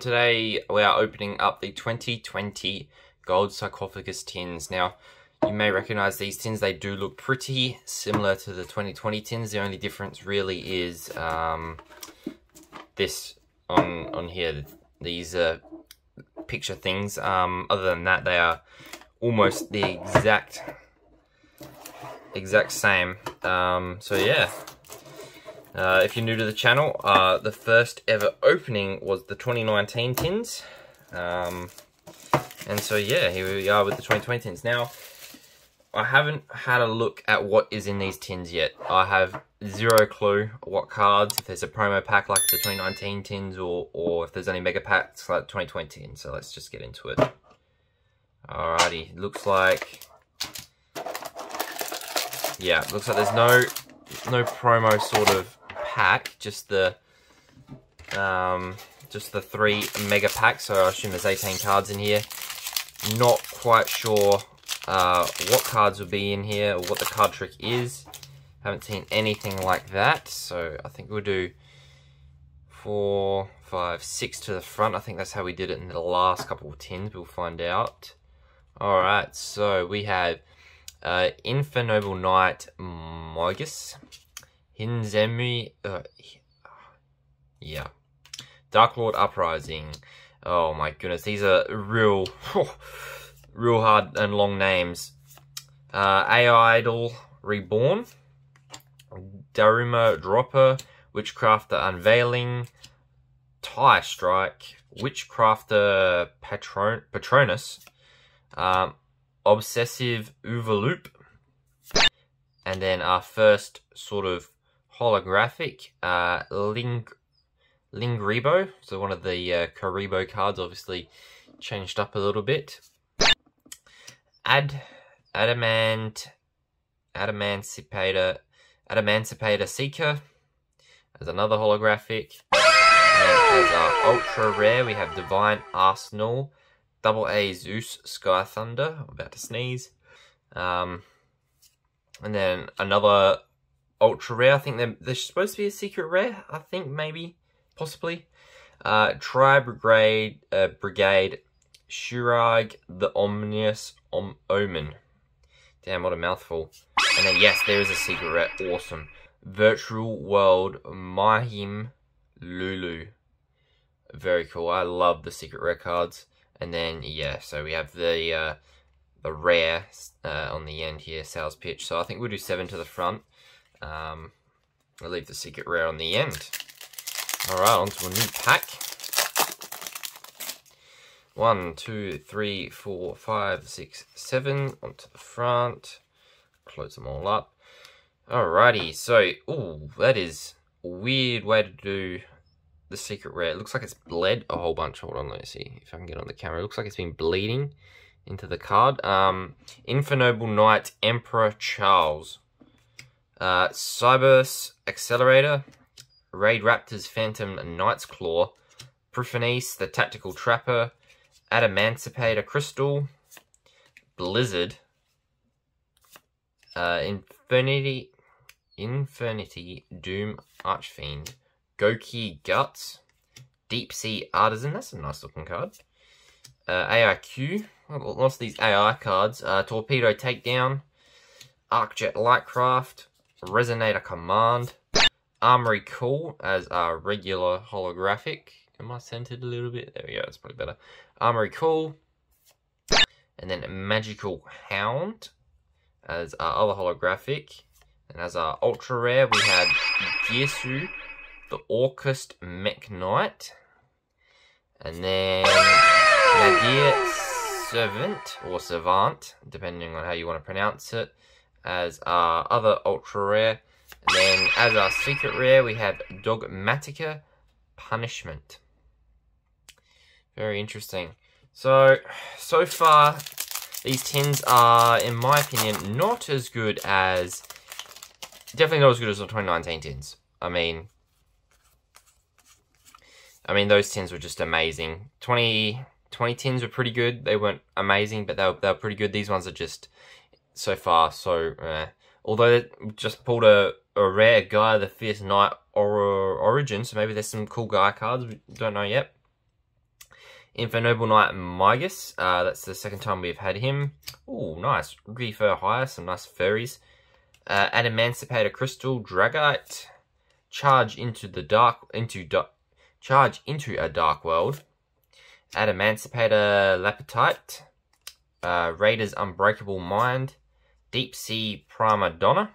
Today we are opening up the 2020 Gold Sarcophagus tins. Now you may recognize these tins. They do look pretty similar to the 2020 tins. The only difference really is this on here, these picture things. Other than that, they are almost the exact same. So yeah, if you're new to the channel, the first ever opening was the 2019 tins. And so yeah, here we are with the 2020 tins. Now, I haven't had a look at what is in these tins yet. I have zero clue what cards, if there's a promo pack like the 2019 tins, or if there's any mega packs like the 2020 tins. So let's just get into it. Alrighty, looks like... yeah, looks like there's no promo sort of pack, just the 3 mega packs, so I assume there's 18 cards in here. Not quite sure what cards would be in here, or what the card trick is. Haven't seen anything like that, so I think we'll do 4, 5, 6 to the front. I think that's how we did it in the last couple of tins, we'll find out. Alright, so we have Infernoble Knight Morgus, Hinzemi, yeah, Darklord Uprising. Oh my goodness, these are real hard and long names. AI Idol Reborn, Daruma Dropper, Witchcrafter Unveiling, TIE Strike, Witchcrafter Patronus, Obsessive Uvaloop, and then our first sort of holographic, Karibo, so one of the Karibo cards, obviously changed up a little bit. Adamancipator Seeker as another holographic. And as our ultra rare, we have Divine Arsenal Double A Zeus Sky Thunder. I'm about to sneeze. And then another ultra rare. I think they're supposed to be a secret rare. I think maybe, possibly. Tri-brigade, Shurag the Omnious Omen. Damn, what a mouthful. And then yes, there is a secret rare. Awesome. Virtual World Mahim Lulu. Very cool. I love the secret rare cards. And then yeah, so we have the rare on the end here, sales pitch. So I think we'll do 7 to the front. We'll leave the secret rare on the end. All right, onto a new pack. 1, 2, 3, 4, 5, 6, 7 onto the front. Close them all up. Alrighty, so ooh, that is a weird way to do the secret rare. It looks like it's bled a whole bunch. Hold on, let me see if I can get on the camera. It looks like it's been bleeding into the card. Infernoble Knight Emperor Charles, Cyberse Accelerator, Raid Raptors Phantom and Knight's Claw, Pryphonese the Tactical Trapper, Adamancipator Crystal Blizzard, Infernity Doom Archfiend, Goki Guts, Deep Sea Artisan, that's a nice looking card, AIQ, lots of these AI cards, Torpedo Takedown, Arcjet Lightcraft, Resonator Command, Armory Cool as our regular holographic. Am I centered a little bit? There we go, that's probably better. Armory Cool, and then Magical Hound as our other holographic, and as our ultra rare we had Girsu the Orcist Mech Knight, and then Nadir Servant, depending on how you want to pronounce it, as our other ultra rare. And then as our secret rare we have Dogmatica Punishment. Very interesting. So far these tins are, in my opinion, not as good as, definitely not as good as the 2019 tins. I mean, those tins were just amazing. 2020 tins were pretty good. They weren't amazing, but they were pretty good. These ones are just, so far, so... although they just pulled a rare guy, the Fierce Knight Origin, so maybe there's some cool guy cards. We don't know yet. Infernoble Knight Morgus, that's the second time we've had him. Ooh, nice. Rookie Fur Hire, some nice furries. Adamancipator Crystal Dragite. Charge into a Dark World. Adamancipator Lapatite. Raider's Unbreakable Mind. Deep Sea Primadonna.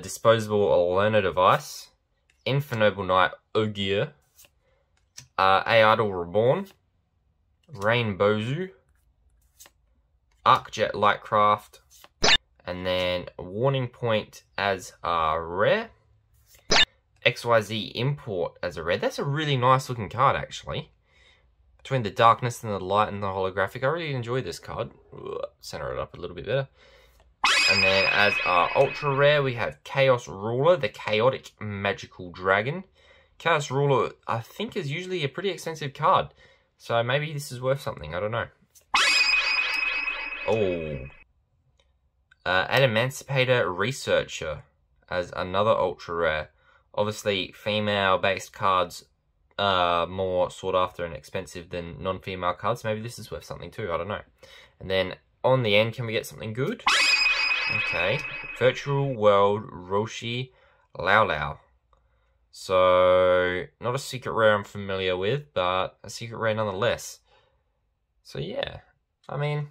Disposable Learner Device. Infernoble Knight Ogier. AI Idol Reborn. Rainbozu. Arcjet Lightcraft. And then Warning Point as a rare. XYZ Import as a rare. That's a really nice looking card, actually. Between the darkness and the light and the holographic, I really enjoy this card. Center it up a little bit better. And then as our ultra rare, we have Chaos Ruler, the Chaotic Magical Dragon. Chaos Ruler, I think, is usually a pretty expensive card. So maybe this is worth something, I don't know. Oh. Adamancipator Researcher as another ultra rare. Obviously, female-based cards are more sought after and expensive than non-female cards. Maybe this is worth something too, I don't know. And then on the end, can we get something good? Okay. Virtual World Roshi Lao Lao. So, not a secret rare I'm familiar with, but a secret rare nonetheless. So yeah, I mean,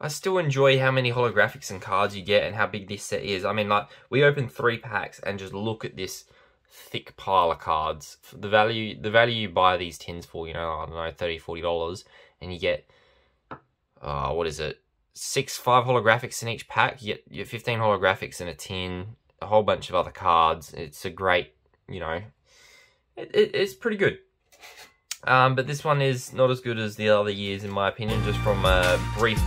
I still enjoy how many holographics and cards you get and how big this set is. I mean, like, we opened 3 packs and just look at this thick pile of cards. The value you buy these tins for, you know, I don't know, $30, $40, and you get, what is it, 5 holographics in each pack. You get your 15 holographics in a tin, a whole bunch of other cards. It's a great, you know, it's pretty good. But this one is not as good as the other years, in my opinion, just from a brief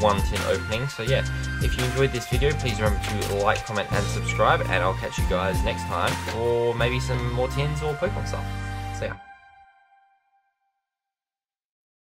one tin opening. So yeah, if you enjoyed this video, please remember to like, comment, and subscribe, and I'll catch you guys next time for maybe some more tins or Pokemon stuff. See ya.